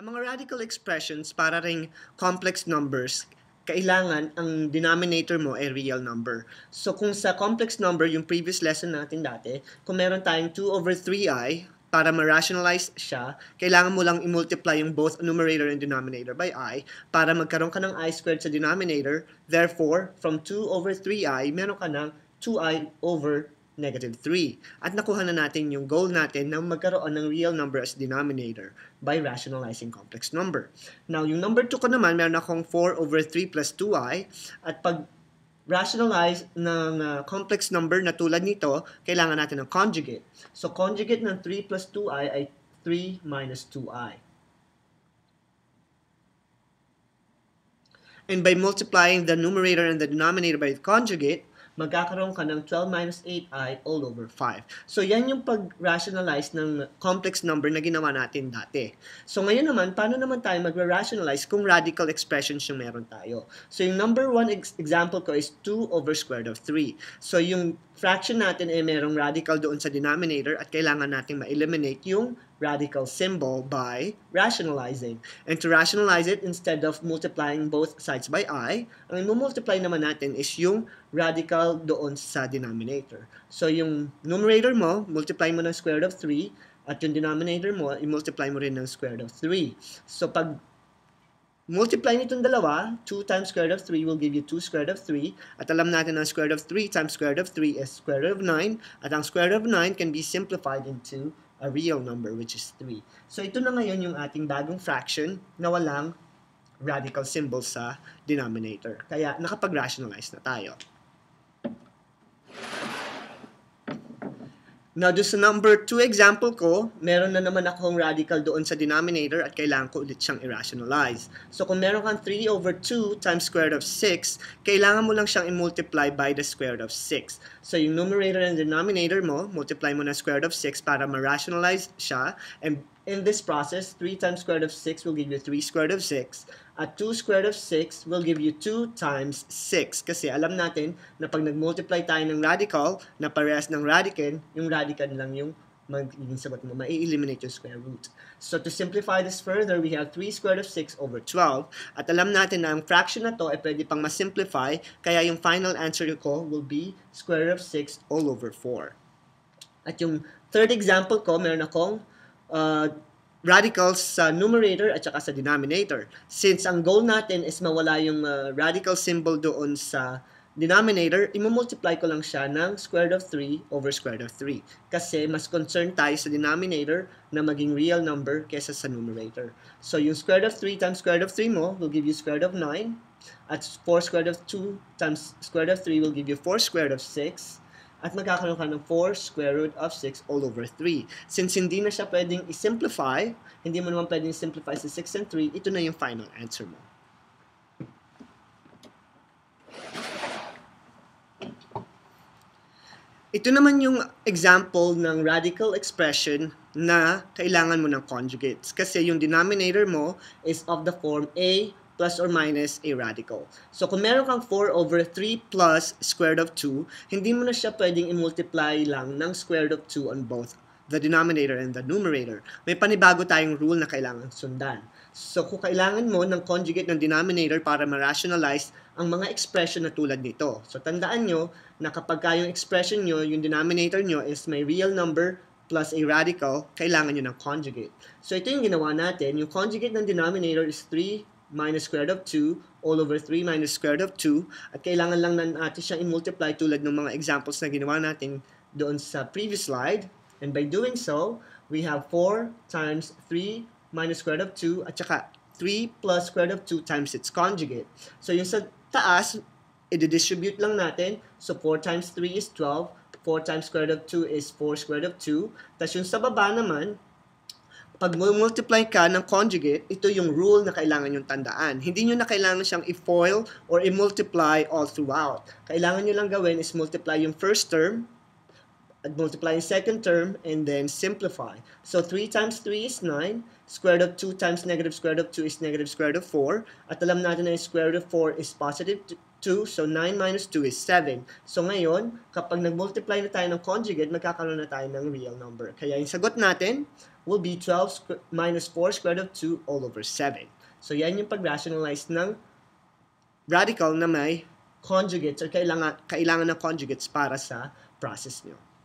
Ang mga radical expressions para ring complex numbers, kailangan ang denominator mo ay real number. So kung sa complex number, yung previous lesson natin dati, kung meron tayong 2/3i, para ma-rationalize siya, kailangan mo lang i-multiply yung both numerator and denominator by i para magkaroon ka ng i squared sa denominator. Therefore, from 2/3i, meron ka ng 2i/-3. At nakuha na natin yung goal natin na magkaroon ng real number as denominator by rationalizing complex number. Now, yung number 2 ko naman, meron akong 4/3 plus 2i. At pag rationalize ng complex number na tulad nito, kailangan natin ng conjugate. So, conjugate ng 3 plus 2i ay 3 minus 2i. And by multiplying the numerator and the denominator by the conjugate, magkakaroon ka ng 12 minus 8i all over 5. So, yan yung pag-rationalize ng complex number na ginawa natin dati. So, ngayon naman, paano naman tayo mag-rationalize kung radical expressions yung meron tayo? So, yung number 1 example ko is 2/√3. So, yung fraction natin ay merong radical doon sa denominator at kailangan natin ma-eliminate yung radical symbol by rationalizing. And to rationalize it, instead of multiplying both sides by i, ang i-multiply naman natin is yung radical doon sa denominator. So yung numerator mo, multiply mo ng √3, at yung denominator mo, i-multiply mo rin ng √3. So pag multiply nitong dalawa, 2 times √3 will give you 2/3. At alam natin ang √3 times √3 is √9. At ang √9 can be simplified into a real number, which is 3. So ito na ngayon yung ating bagong fraction na walang radical symbol sa denominator. Kaya nakapag-rationalize na tayo. Now, doon sa number 2 example ko, meron na naman akong radical doon sa denominator at kailangan ko ulit siyang i-rationalize. So, kung meron kang 3/2 times √6, kailangan mo lang siyang i-multiply by the √6. So, yung numerator and denominator mo, multiply mo ng √6 para ma-rationalize siya. And in this process, 3 times √6 will give you 3/6. At 2/6 will give you 2 times 6. Kasi alam natin na pag nag-multiply tayo ng radical, na parehas ng radican, yung radican lang yung magiging sagot mo. Mai-eliminate yung square root. So to simplify this further, we have 3/6 over 12. At alam natin na ang fraction na to ay pwede pang masimplify, kaya yung final answer ko will be √6 all over 4. At yung third example ko, meron akong radicals sa numerator at saka sa denominator. Since ang goal natin is mawala yung radical symbol doon sa denominator, i-multiply ko lang siya ng √3/√3. Kasi mas concerned tayo sa denominator na maging real number kesa sa numerator. So yung √3 times √3 mo will give you √9. At 4/2 times √3 will give you 4/6. At magkakaroon ka ng 4/6 all over 3. Since hindi na siya pwedeng i-simplify, hindi mo naman pwedeng simplify sa 6 and 3, ito na yung final answer mo. Ito naman yung example ng radical expression na kailangan mo ng conjugates. Kasi yung denominator mo is of the form a plus or minus a radical. So, kung meron kang 4/3 plus √2, hindi mo na siya pwedeng i-multiply lang ng √2 on both the denominator and the numerator. May panibago tayong rule na kailangan sundan. So, kung kailangan mo ng conjugate ng denominator para ma-rationalize ang mga expression na tulad nito. So, tandaan nyo na kapag yung expression nyo, yung denominator nyo is may real number plus a radical, kailangan nyo ng conjugate. So, ito yung ginawa natin. Yung conjugate ng denominator is 3 minus √2 all over 3 minus √2, at kailangan lang natin siyang i-multiply tulad ng mga examples na ginawa natin doon sa previous slide. And by doing so, we have 4 times 3 minus √2 at saka 3 plus √2 times its conjugate. So yung sa taas, i-distribute lang natin. So 4 times 3 is 12, 4 times √2 is 4/2. Tapos yung sa baba naman, pag multiply ka ng conjugate, ito yung rule na kailangan yung tandaan. Hindi nyo na kailangan siyang i-foil or i-multiply all throughout. Kailangan nyo lang gawin is multiply yung first term, at multiply yung second term, and then simplify. So, 3 times 3 is 9, -2 times -√2 is -4, at alam natin na yung -4 is positive 2, so 9 minus 2 is 7. So ngayon, kapag nag-multiply na tayo ng conjugate, magkakaroon na tayo ng real number. Kaya yung sagot natin will be 12 minus 4 square root of 2 all over 7. So yan yung pag-rationalize ng radical na may conjugates or kailangan ng conjugates para sa process nyo.